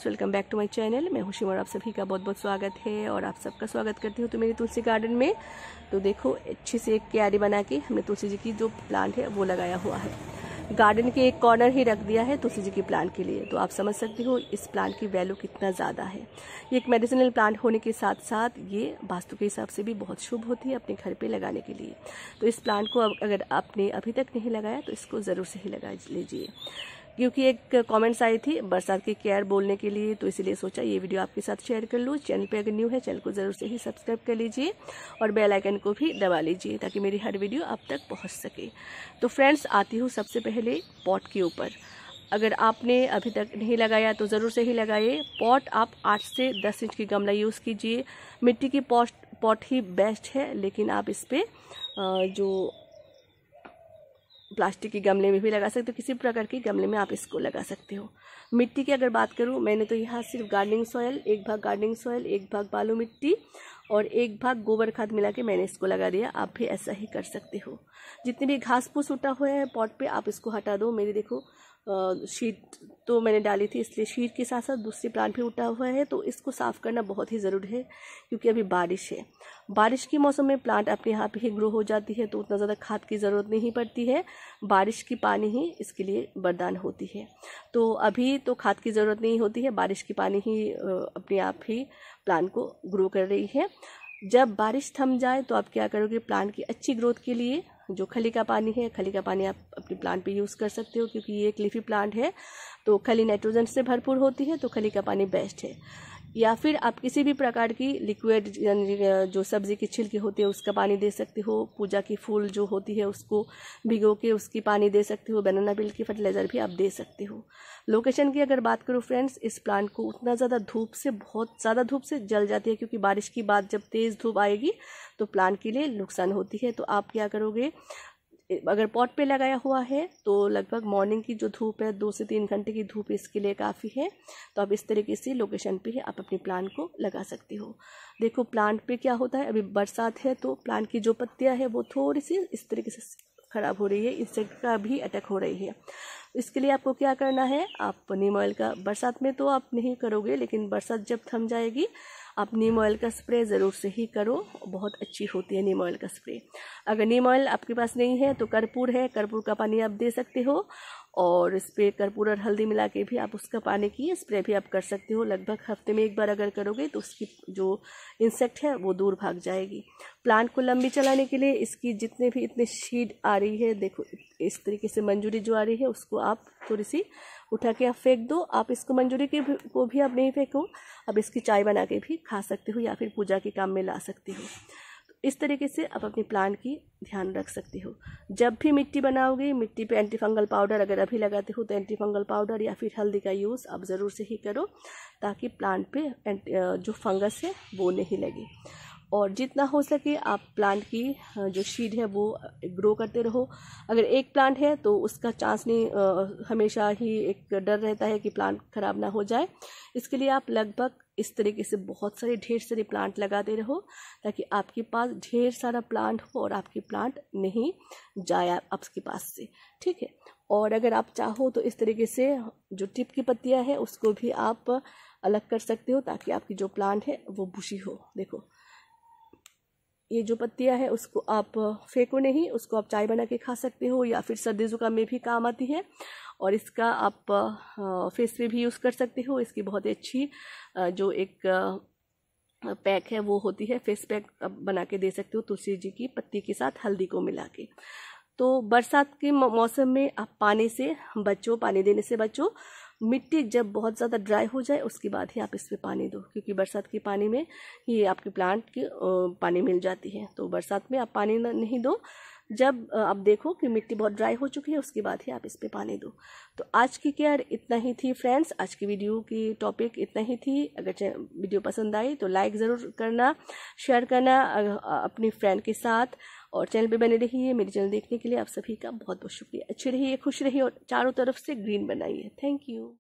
Friends, welcome back to my channel. मैं खुशी और आप सभी का बहुत बहुत स्वागत है और आप सबका स्वागत करती हूँ तो मेरी तुलसी क्यारी में। तो देखो अच्छे से एक क्यारी बना के हमने तुलसी जी की जो प्लांट है वो लगाया हुआ है। गार्डन के एक कॉर्नर ही रख दिया है तुलसी जी की प्लांट के लिए। तो आप समझ सकती हो इस प्लांट की वैल्यू कितना ज़्यादा है। ये एक मेडिसिनल प्लांट होने के साथ साथ ये वास्तु के हिसाब से भी बहुत शुभ होती है अपने घर पे लगाने के लिए। तो इस प्लांट को अगर आपने अभी तक नहीं लगाया तो इसको ज़रूर से ही लगा लीजिए, क्योंकि एक कमेंट्स आई थी बरसात की केयर बोलने के लिए, तो इसलिए सोचा ये वीडियो आपके साथ शेयर कर लूँ। चैनल पे अगर न्यू है चैनल को ज़रूर से ही सब्सक्राइब कर लीजिए और बेल आइकन को भी दबा लीजिए ताकि मेरी हर वीडियो आप तक पहुंच सके। तो फ्रेंड्स, आती हूँ सबसे पहले पॉट के ऊपर। अगर आपने अभी तक नहीं लगाया तो ज़रूर से ही लगाइए। पॉट आप 8 से 10 इंच की गमला यूज़ कीजिए। मिट्टी की पॉट ही बेस्ट है, लेकिन आप इस पर जो प्लास्टिक के गमले में भी लगा सकते हो, किसी प्रकार के गमले में आप इसको लगा सकते हो। मिट्टी की अगर बात करूँ, मैंने तो यहाँ सिर्फ गार्डनिंग सॉयल, 1 भाग गार्डनिंग सॉयल, 1 भाग बालू मिट्टी और 1 भाग गोबर खाद मिला के मैंने इसको लगा दिया। आप भी ऐसा ही कर सकते हो। जितने भी घास फूस उठा हुआ है पॉट पे आप इसको हटा दो। मेरे देखो शीट तो मैंने डाली थी, इसलिए शीट के साथ साथ दूसरी प्लांट भी उठा हुआ है, तो इसको साफ़ करना बहुत ही ज़रूरी है क्योंकि अभी बारिश है। बारिश के मौसम में प्लांट अपने यहाँ पे ही ग्रो हो जाती है, तो उतना ज़्यादा खाद की ज़रूरत नहीं पड़ती है। बारिश की पानी ही इसके लिए वरदान होती है। तो अभी तो खाद की ज़रूरत नहीं होती है, बारिश की पानी ही अपने आप ही प्लांट को ग्रो कर रही है। जब बारिश थम जाए तो आप क्या करोगे, प्लांट की अच्छी ग्रोथ के लिए जो खली का पानी है, खली का पानी आप अपने प्लांट पे यूज़ कर सकते हो, क्योंकि ये एक लीफी प्लांट है तो खली नाइट्रोजन से भरपूर होती है, तो खली का पानी बेस्ट है। या फिर आप किसी भी प्रकार की लिक्विड जो सब्जी की छिलके होते हैं उसका पानी दे सकते हो। पूजा की फूल जो होती है उसको भिगो के उसकी पानी दे सकते हो। बनाना बिल की फर्टिलाइज़र भी आप दे सकते हो। लोकेशन की अगर बात करूँ फ्रेंड्स, इस प्लांट को उतना ज़्यादा धूप से, बहुत ज़्यादा धूप से जल जाती है, क्योंकि बारिश की बाद जब तेज़ धूप आएगी तो प्लांट के लिए नुकसान होती है। तो आप क्या करोगे, अगर पॉट पे लगाया हुआ है तो लगभग मॉर्निंग की जो धूप है 2 से 3 घंटे की धूप इसके लिए काफ़ी है। तो आप इस तरीके से लोकेशन पे आप अपने प्लांट को लगा सकते हो। देखो प्लांट पे क्या होता है, अभी बरसात है तो प्लांट की जो पत्तियां है वो थोड़ी सी इस तरीके से ख़राब हो रही है, इंसेक्ट का भी अटैक हो रही है। इसके लिए आपको क्या करना है, आप नीम ऑयल का, बरसात में तो आप नहीं करोगे लेकिन बरसात जब थम जाएगी आप नीम ऑयल का स्प्रे ज़रूर से ही करो, बहुत अच्छी होती है नीम ऑयल का स्प्रे। अगर नीम ऑयल आपके पास नहीं है तो कर्पूर है, कर्पूर का पानी आप दे सकते हो और इस पर कर्पूर और हल्दी मिला के भी आप उसका पानी की स्प्रे भी आप कर सकते हो। लगभग हफ्ते में 1 बार अगर करोगे तो उसकी जो इंसेक्ट है वो दूर भाग जाएगी। प्लांट को लंबी चलाने के लिए इसकी जितने भी इतने शीड आ रही है, देखो इस तरीके से मंजूरी जो आ रही है उसको आप थोड़ी सी उठा के आप फेंक दो। आप इसको मंजूरी के को भी आप नहीं फेंको, आप इसकी चाय बना के भी खा सकते हो या फिर पूजा के काम में ला सकते हो। इस तरीके से आप अपने प्लांट की ध्यान रख सकते हो। जब भी मिट्टी बनाओगे, मिट्टी पे एंटी फंगल पाउडर अगर अभी लगाते हो तो एंटी फंगल पाउडर या फिर हल्दी का यूज़ आप ज़रूर से ही करो, ताकि प्लांट पे जो फंगस है वो नहीं लगे। और जितना हो सके आप प्लांट की जो शीड है वो ग्रो करते रहो। अगर एक प्लांट है तो उसका चांस नहीं, हमेशा ही एक डर रहता है कि प्लांट ख़राब ना हो जाए। इसके लिए आप लगभग इस तरीके से बहुत सारे ढेर सारे प्लांट लगाते रहो, ताकि आपके पास ढेर सारा प्लांट हो और आपकी प्लांट नहीं जाए आपके पास से, ठीक है। और अगर आप चाहो तो इस तरीके से जो टिप की पत्तियाँ हैं उसको भी आप अलग कर सकते हो, ताकि आपकी जो प्लांट है वो बुशी हो। देखो ये जो पत्तियां है उसको आप फेंको नहीं, उसको आप चाय बना के खा सकते हो या फिर सर्दी जुकाम में भी काम आती है। और इसका आप फेस पे भी यूज़ कर सकते हो। इसकी बहुत ही अच्छी जो एक पैक है वो होती है, फेस पैक आप बना के दे सकते हो तुलसी जी की पत्ती के साथ हल्दी को मिला के। तो बरसात के मौसम में आप पानी से बचो, पानी देने से बचो। मिट्टी जब बहुत ज़्यादा ड्राई हो जाए उसके बाद ही आप इस पर पानी दो, क्योंकि बरसात के पानी में ये आपके प्लांट की पानी मिल जाती है। तो बरसात में आप पानी नहीं दो, जब आप देखो कि मिट्टी बहुत ड्राई हो चुकी है उसके बाद ही आप इस पर पानी दो। तो आज की केयर इतना ही थी फ्रेंड्स, आज की वीडियो की टॉपिक इतना ही थी। अगर वीडियो पसंद आई तो लाइक ज़रूर करना, शेयर करना अपनी फ्रेंड के साथ और चैनल पे बने रहिए। मेरे चैनल देखने के लिए आप सभी का बहुत बहुत शुक्रिया। अच्छे रहिए, खुश रहिए और चारों तरफ से ग्रीन बनाइए। Thank you.